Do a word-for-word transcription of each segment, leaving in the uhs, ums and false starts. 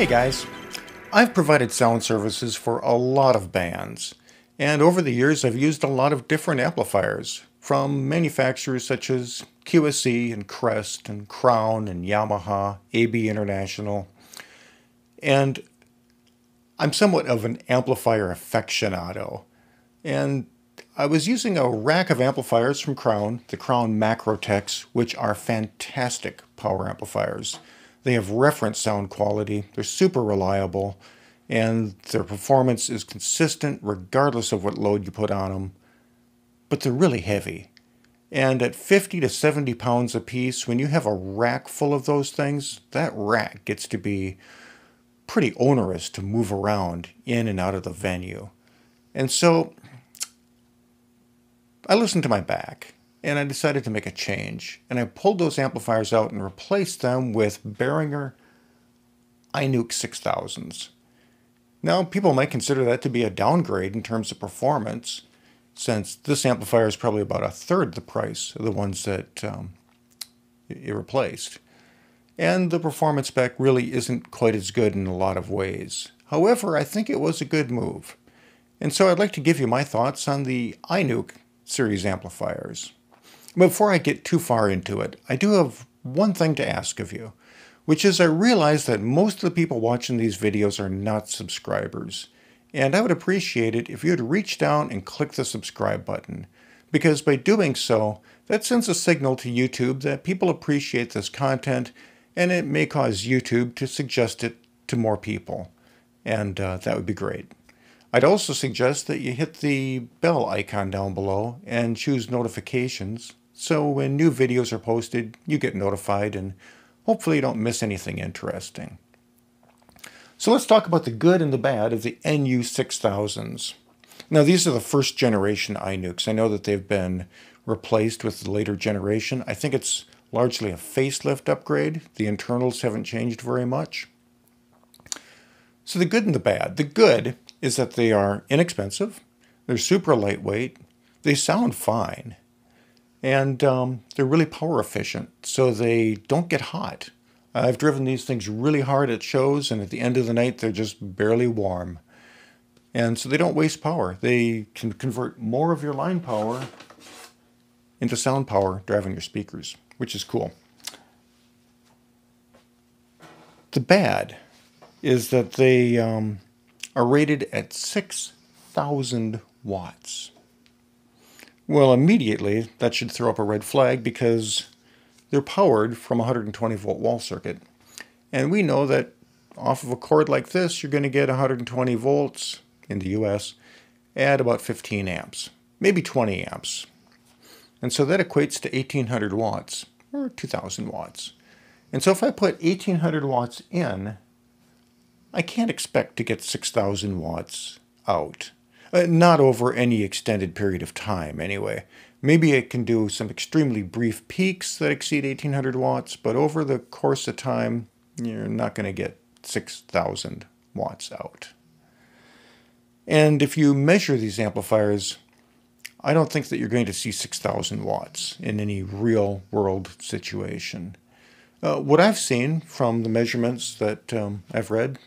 Hey guys, I've provided sound services for a lot of bands, and over the years I've used a lot of different amplifiers from manufacturers such as Q S C and Crest and Crown and Yamaha, A B International, and I'm somewhat of an amplifier aficionado, and I was using a rack of amplifiers from Crown, the Crown MacroTechs, which are fantastic power amplifiers. They have reference sound quality, they're super reliable, and their performance is consistent regardless of what load you put on them. But they're really heavy. And at fifty to seventy pounds a piece, when you have a rack full of those things, that rack gets to be pretty onerous to move around in and out of the venue. And so I listened to my back, and I decided to make a change. And I pulled those amplifiers out and replaced them with Behringer iNuke six thousands. Now, people might consider that to be a downgrade in terms of performance, since this amplifier is probably about a third the price of the ones that um, it replaced. And the performance spec really isn't quite as good in a lot of ways. However, I think it was a good move. And so I'd like to give you my thoughts on the iNuke series amplifiers. Before I get too far into it, I do have one thing to ask of you, which is I realize that most of the people watching these videos are not subscribers, and I would appreciate it if you'd reach down and click the subscribe button, because by doing so, that sends a signal to YouTube that people appreciate this content, and it may cause YouTube to suggest it to more people, and uh, that would be great. I'd also suggest that you hit the bell icon down below and choose notifications, so when new videos are posted, you get notified and hopefully you don't miss anything interesting. So let's talk about the good and the bad of the N U six thousands. Now, these are the first generation iNukes. I know that they've been replaced with the later generation. I think it's largely a facelift upgrade. The internals haven't changed very much. So the good and the bad. The good is that they are inexpensive, they're super lightweight, they sound fine, and um, they're really power efficient, so they don't get hot. I've driven these things really hard at shows, and at the end of the night they're just barely warm. And so they don't waste power. They can convert more of your line power into sound power driving your speakers, which is cool. The bad is that they um, are rated at six thousand watts. Well, immediately that should throw up a red flag, because they're powered from a one hundred twenty volt wall circuit. And we know that off of a cord like this, you're going to get one hundred twenty volts in the U S at about fifteen amps, maybe twenty amps. And so that equates to eighteen hundred watts or two thousand watts. And so if I put eighteen hundred watts in, I can't expect to get six thousand watts out. Uh, not over any extended period of time, anyway. Maybe it can do some extremely brief peaks that exceed eighteen hundred watts, but over the course of time, you're not going to get six thousand watts out. And if you measure these amplifiers, I don't think that you're going to see six thousand watts in any real-world situation. Uh, what I've seen from the measurements that um, I've read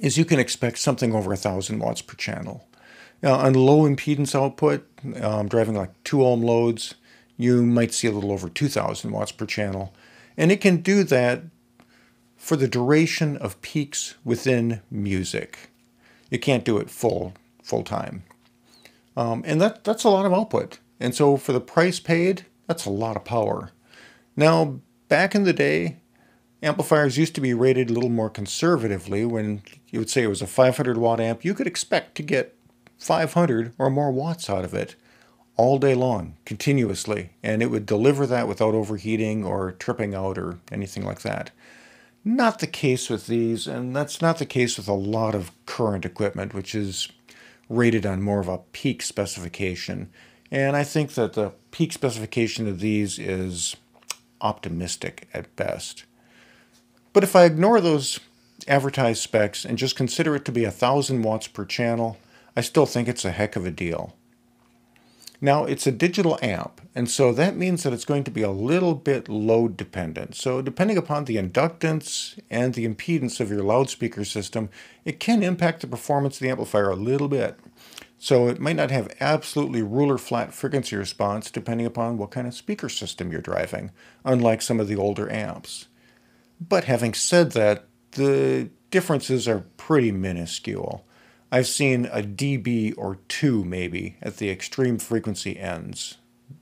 is you can expect something over one thousand watts per channel. Now, on low impedance output, um, driving like two ohm loads, you might see a little over two thousand watts per channel. And it can do that for the duration of peaks within music. You can't do it full, full time. Um, and that, that's a lot of output. And so for the price paid, that's a lot of power. Now, back in the day, amplifiers used to be rated a little more conservatively. When you would say it was a five hundred watt amp, you could expect to get five hundred or more watts out of it all day long, continuously, and it would deliver that without overheating or tripping out or anything like that. Not the case with these, and that's not the case with a lot of current equipment, which is rated on more of a peak specification. And I think that the peak specification of these is optimistic at best. But if I ignore those advertised specs and just consider it to be a thousand watts per channel, I still think it's a heck of a deal. Now it's a digital amp, and so that means that it's going to be a little bit load dependent. So depending upon the inductance and the impedance of your loudspeaker system, it can impact the performance of the amplifier a little bit. So it might not have absolutely ruler flat frequency response depending upon what kind of speaker system you're driving, unlike some of the older amps. But having said that, the differences are pretty minuscule. I've seen a dB or two maybe at the extreme frequency ends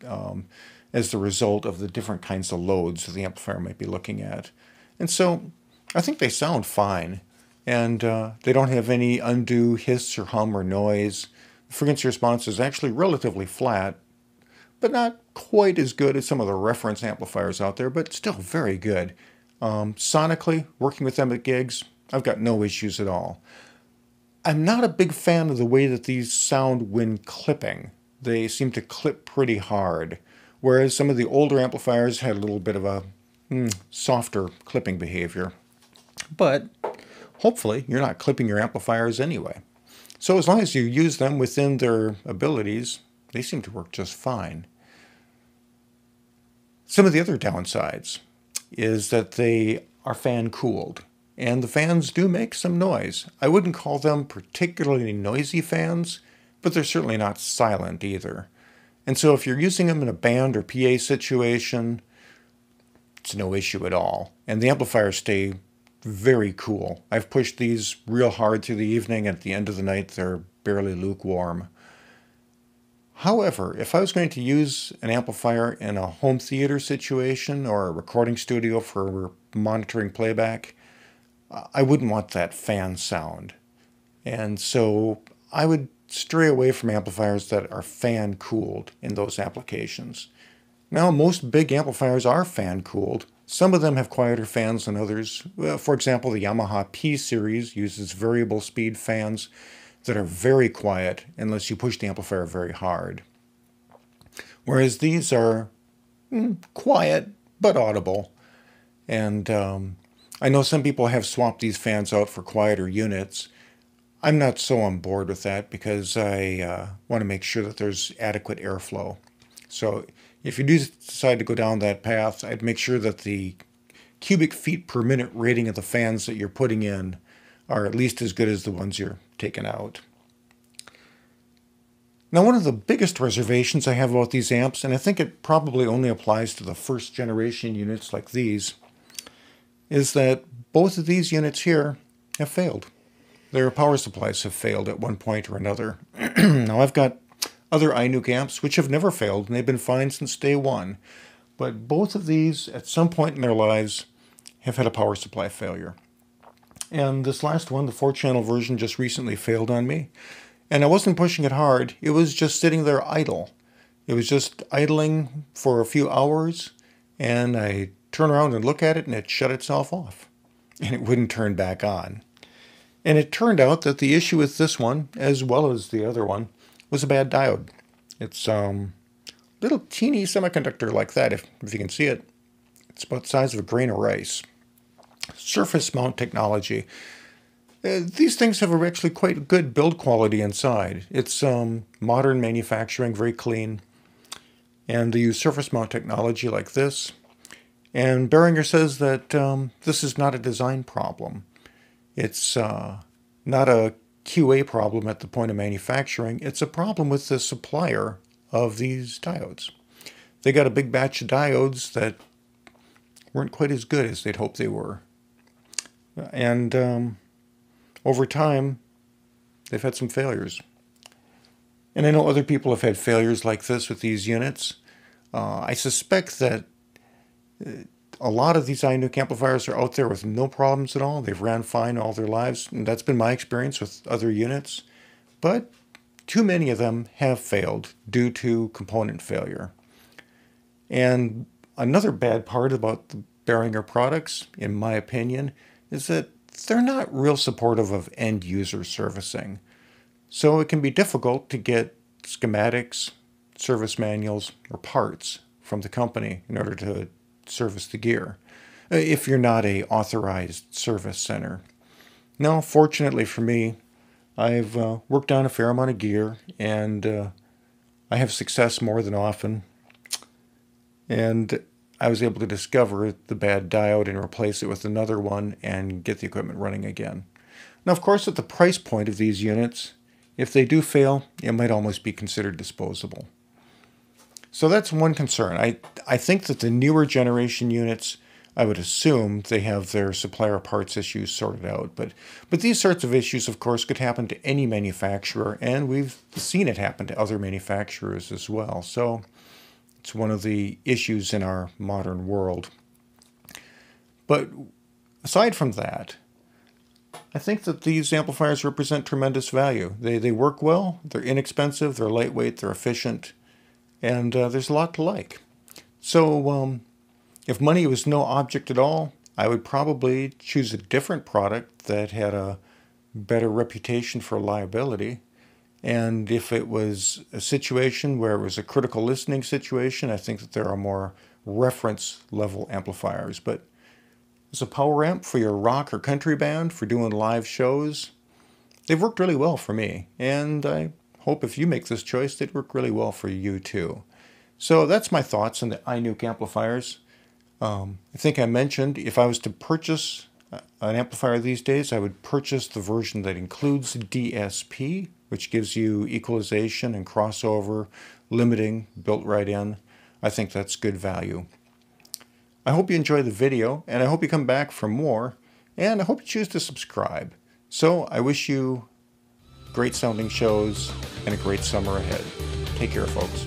um, as the result of the different kinds of loads the amplifier might be looking at. And so I think they sound fine, and uh, they don't have any undue hiss or hum or noise. The frequency response is actually relatively flat, but not quite as good as some of the reference amplifiers out there, but still very good. Um, sonically, working with them at gigs, I've got no issues at all. I'm not a big fan of the way that these sound when clipping. They seem to clip pretty hard, whereas some of the older amplifiers had a little bit of a mm, softer clipping behavior. But hopefully you're not clipping your amplifiers anyway. So as long as you use them within their abilities, they seem to work just fine. Some of the other downsides is that they are fan cooled. And the fans do make some noise. I wouldn't call them particularly noisy fans, but they're certainly not silent either. And so if you're using them in a band or P A situation, it's no issue at all. And the amplifiers stay very cool. I've pushed these real hard through the evening, and at the end of the night, they're barely lukewarm. However, if I was going to use an amplifier in a home theater situation or a recording studio for monitoring playback, I wouldn't want that fan sound. And so I would stray away from amplifiers that are fan cooled in those applications. Now, most big amplifiers are fan cooled. Some of them have quieter fans than others. For example, the Yamaha P series uses variable speed fans that are very quiet unless you push the amplifier very hard. Whereas these are mm, quiet but audible. And um, I know some people have swapped these fans out for quieter units. I'm not so on board with that because I uh, want to make sure that there's adequate airflow. So if you do decide to go down that path, I'd make sure that the cubic feet per minute rating of the fans that you're putting in are at least as good as the ones you're taking out. Now, one of the biggest reservations I have about these amps, and I think it probably only applies to the first generation units like these, is that both of these units here have failed. Their power supplies have failed at one point or another. Now, I've got other iNuke amps which have never failed, and they've been fine since day one. But both of these, at some point in their lives, have had a power supply failure. And this last one, the four channel version, just recently failed on me. And I wasn't pushing it hard. It was just sitting there idle. It was just idling for a few hours, and I turn around and look at it, and it shut itself off, and it wouldn't turn back on. And it turned out that the issue with this one, as well as the other one, was a bad diode. It's um, little teeny semiconductor like that, if, if you can see it. It's about the size of a grain of rice. Surface mount technology. Uh, these things have actually quite good build quality inside. It's um, modern manufacturing, very clean, and they use surface mount technology like this. And Behringer says that um, this is not a design problem. It's uh, not a Q A problem at the point of manufacturing. It's a problem with the supplier of these diodes. They got a big batch of diodes that weren't quite as good as they'd hoped they were. And um, over time, they've had some failures. And I know other people have had failures like this with these units. Uh, I suspect that a lot of these iNuke amplifiers are out there with no problems at all. They've ran fine all their lives, and that's been my experience with other units. But too many of them have failed due to component failure. And another bad part about the Behringer products, in my opinion, is that they're not real supportive of end-user servicing. So it can be difficult to get schematics, service manuals, or parts from the company in order to service the gear, if you're not a authorized service center. Now, fortunately for me, I've uh, worked on a fair amount of gear, and uh, I have success more than often, and I was able to discover the bad diode and replace it with another one and get the equipment running again. Now, of course, at the price point of these units, if they do fail, it might almost be considered disposable. So that's one concern. I, I think that the newer generation units, I would assume they have their supplier parts issues sorted out. But, but these sorts of issues, of course, could happen to any manufacturer, and we've seen it happen to other manufacturers as well. So it's one of the issues in our modern world. But aside from that, I think that these amplifiers represent tremendous value. They, they work well, they're inexpensive, they're lightweight, they're efficient, and uh, there's a lot to like. So um, if money was no object at all, I would probably choose a different product that had a better reputation for reliability. And if it was a situation where it was a critical listening situation, I think that there are more reference level amplifiers. But as a power amp for your rock or country band, for doing live shows, they've worked really well for me, and I hope if you make this choice, they'd work really well for you too. So that's my thoughts on the iNuke amplifiers. Um, I think I mentioned if I was to purchase an amplifier these days, I would purchase the version that includes D S P, which gives you equalization and crossover, limiting built right in. I think that's good value. I hope you enjoy the video, and I hope you come back for more, and I hope you choose to subscribe. So I wish you great sounding shows and a great summer ahead. Take care, folks.